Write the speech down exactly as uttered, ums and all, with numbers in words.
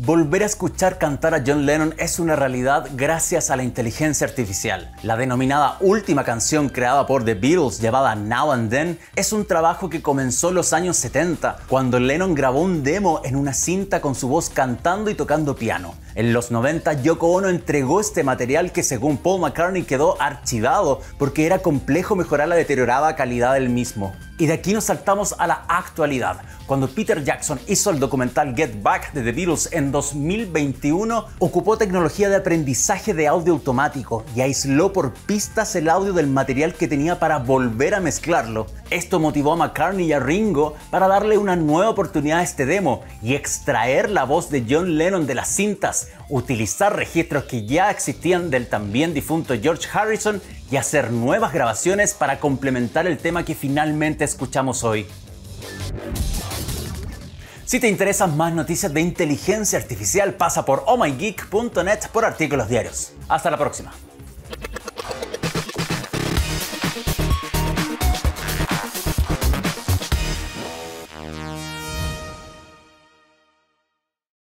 Volver a escuchar cantar a John Lennon es una realidad gracias a la inteligencia artificial. La denominada última canción creada por The Beatles, llamada Now and Then, es un trabajo que comenzó en los años setenta, cuando Lennon grabó un demo en una cinta con su voz cantando y tocando piano. En los noventa, Yoko Ono entregó este material que, según Paul McCartney, quedó archivado porque era complejo mejorar la deteriorada calidad del mismo. Y de aquí nos saltamos a la actualidad. Cuando Peter Jackson hizo el documental Get Back de The Beatles en dos mil veintiuno, ocupó tecnología de aprendizaje de audio automático y aisló por pistas el audio del material que tenía para volver a mezclarlo. Esto motivó a McCartney y a Ringo para darle una nueva oportunidad a este demo y extraer la voz de John Lennon de las cintas, utilizar registros que ya existían del también difunto George Harrison y hacer nuevas grabaciones para complementar el tema que finalmente escuchamos hoy. Si te interesan más noticias de inteligencia artificial, pasa por oh my geek punto net por artículos diarios. Hasta la próxima.